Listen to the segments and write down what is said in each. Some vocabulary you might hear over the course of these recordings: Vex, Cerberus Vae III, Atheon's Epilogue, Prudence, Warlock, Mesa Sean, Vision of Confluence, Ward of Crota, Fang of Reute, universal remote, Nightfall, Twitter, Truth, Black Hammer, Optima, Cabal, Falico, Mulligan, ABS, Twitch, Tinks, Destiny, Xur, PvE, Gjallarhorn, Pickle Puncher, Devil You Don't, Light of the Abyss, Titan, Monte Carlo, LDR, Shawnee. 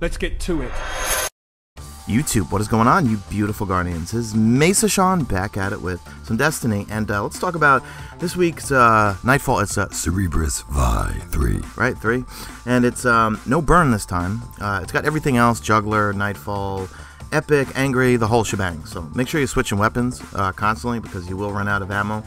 Let's get to it. YouTube, what is going on, you beautiful Guardians? This is Mesa Sean back at it with some Destiny, and let's talk about this week's Nightfall. It's Cerberus Vae III, right? Three, and it's no burn this time. It's got everything else: juggler, Nightfall, epic, angry, the whole shebang. So make sure you're switching weapons constantly, because you will run out of ammo.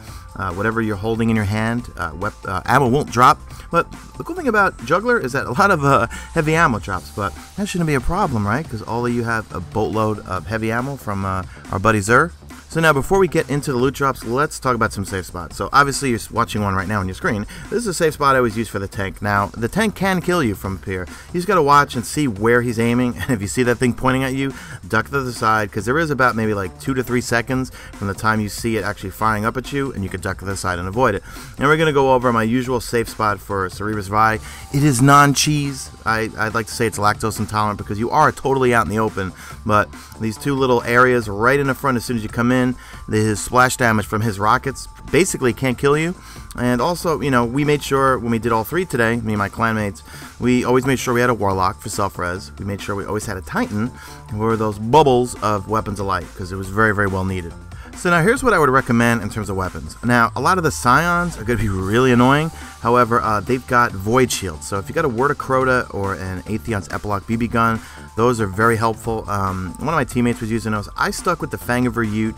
Whatever you're holding in your hand, ammo won't drop. But the cool thing about juggler is that a lot of heavy ammo drops, but that shouldn't be a problem, right? Because all of you have a boatload of heavy ammo from our buddy Xur. So now, before we get into the loot drops, let's talk about some safe spots. So obviously you're watching one right now on your screen. This is a safe spot I always use for the tank. Now, the tank can kill you from up here. You just gotta watch and see where he's aiming, and if you see that thing pointing at you, duck to the side, because there is about maybe like 2 to 3 seconds from the time you see it actually firing up at you, and you can duck to the side and avoid it. And we're gonna go over my usual safe spot for Cerberus Vae. It is non-cheese. I'd like to say it's lactose intolerant, because you are totally out in the open, but these two little areas right in the front as soon as you come in, his splash damage from his rockets basically can't kill you. And also, you know, we made sure when we did all three today, me and my clanmates, we always made sure we had a warlock for self-res. We made sure we always had a titan, and we were those bubbles of weapons of light, because it was very, very well needed. So now here's what I would recommend in terms of weapons. Now, a lot of the Scions are going to be really annoying. However, they've got Void Shields. So if you got a Ward of Crota or an Atheon's Epilogue BB gun, those are very helpful. One of my teammates was using those. I stuck with the Fang of Reute.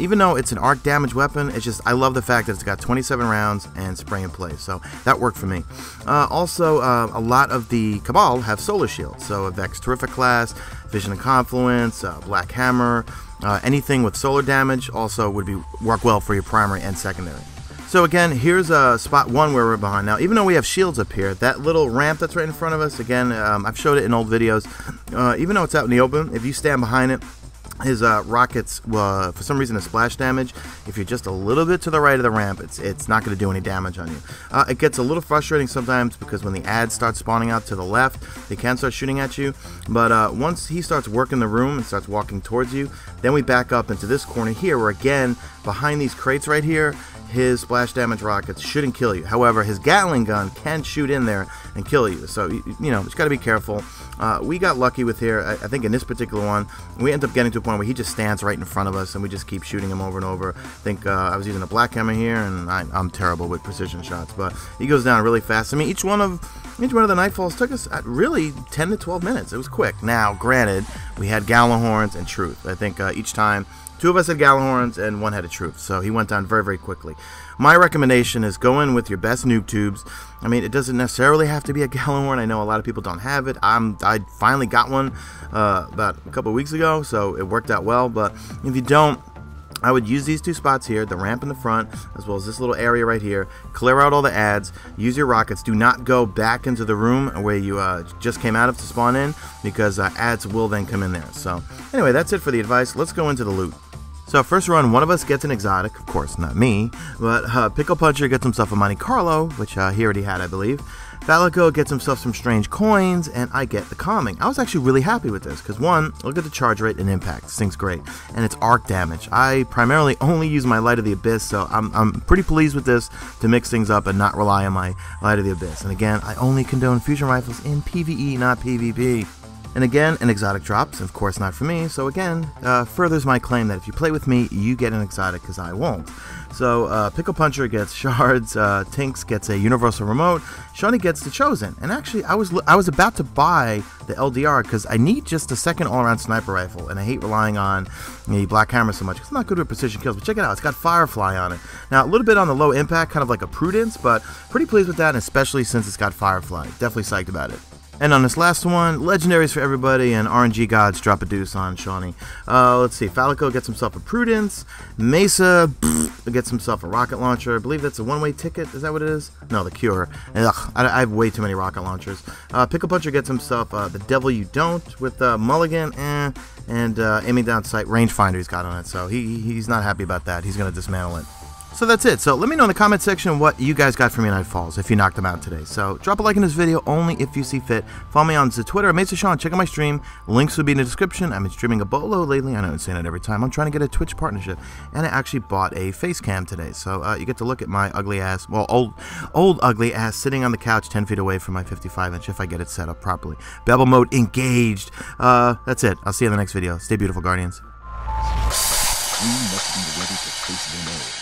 Even though it's an arc damage weapon, it's just, I love the fact that it's got 27 rounds and spray in place. So that worked for me. Also, a lot of the Cabal have Solar Shields. So a Vex Terrific class, Vision of Confluence, Black Hammer. Anything with solar damage also would work well for your primary and secondary. So again, here's spot one where we're behind. Now, even though we have shields up here, that little ramp that's right in front of us, again, I've showed it in old videos, even though it's out in the open, if you stand behind it, his rockets, for some reason, a splash damage. If you're just a little bit to the right of the ramp, it's not going to do any damage on you. It gets a little frustrating sometimes, because when the ads start spawning out to the left, they can start shooting at you. But once he starts working the room and starts walking towards you, then we back up into this corner here, where again, behind these crates right here, his splash damage rockets shouldn't kill you. However, his Gatling gun can shoot in there and kill you. So, you know, just got to be careful. We got lucky with here. I think in this particular one, we end up getting to a point where he just stands right in front of us, and we just keep shooting him over and over. I think I was using a Black Hammer here, and I'm terrible with precision shots, but he goes down really fast. I mean, each one of the Nightfalls took us at really 10 to 12 minutes. It was quick. Now, granted, we had Gjallarhorns and Truth. I think each time, two of us had Gjallarhorns and one had a Truth, so he went down very, very quickly. My recommendation is go in with your best noob tubes. I mean, it doesn't necessarily have to be a Gjallarhorn. I know a lot of people don't have it. I finally got one about a couple of weeks ago, so it worked out well. But if you don't, I would use these two spots here, the ramp in the front, as well as this little area right here. Clear out all the ads, use your rockets. Do not go back into the room where you just came out of to spawn in, because ads will then come in there. So anyway, that's it for the advice. Let's go into the loot. So first run, one of us gets an exotic, of course not me, but Pickle Puncher gets himself a Monte Carlo, which he already had, I believe. Falico gets himself some strange coins, and I get the calming. I was actually really happy with this, because one, look at the charge rate and impact. This thing's great, and it's arc damage. I primarily only use my Light of the Abyss, so I'm pretty pleased with this to mix things up and not rely on my Light of the Abyss. And again, I only condone fusion rifles in PvE, not PvP. And again, an exotic drops, of course not for me, so again, furthers my claim that if you play with me, you get an exotic, because I won't. So, Pickle Puncher gets shards, Tinks gets a universal remote, Shawnee gets the Chosen, and actually, I was about to buy the LDR, because I need just a second all-around sniper rifle, and I hate relying on the Black Hammer so much, because it's not good with precision kills, but check it out, it's got Firefly on it. Now, a little bit on the low impact, kind of like a Prudence, but pretty pleased with that, and especially since it's got Firefly. Definitely psyched about it. And on this last one, legendaries for everybody, and RNG gods drop a deuce on Shawnee. Let's see, Falico gets himself a Prudence, Mesa gets himself a rocket launcher. I believe that's a one-way ticket, is that what it is? No, the Cure. Ugh, I have way too many rocket launchers. Pickle Puncher gets himself the Devil You Don't with Mulligan, and aiming down sight rangefinder he's got on it, so he's not happy about that. He's going to dismantle it. So that's it. So let me know in the comment section what you guys got from United Falls if you knocked them out today. So drop a like in this video only if you see fit. Follow me on the Twitter, Mesa Sean. Check out my stream. Links will be in the description. I've been streaming a bolo lately. I know I'm saying it every time. I'm trying to get a Twitch partnership, and I actually bought a face cam today. So you get to look at my ugly ass, well, old ugly ass sitting on the couch 10 feet away from my 55-inch if I get it set up properly. Bevel mode engaged. That's it. I'll see you in the next video. Stay beautiful, Guardians. You must be ready to face them all.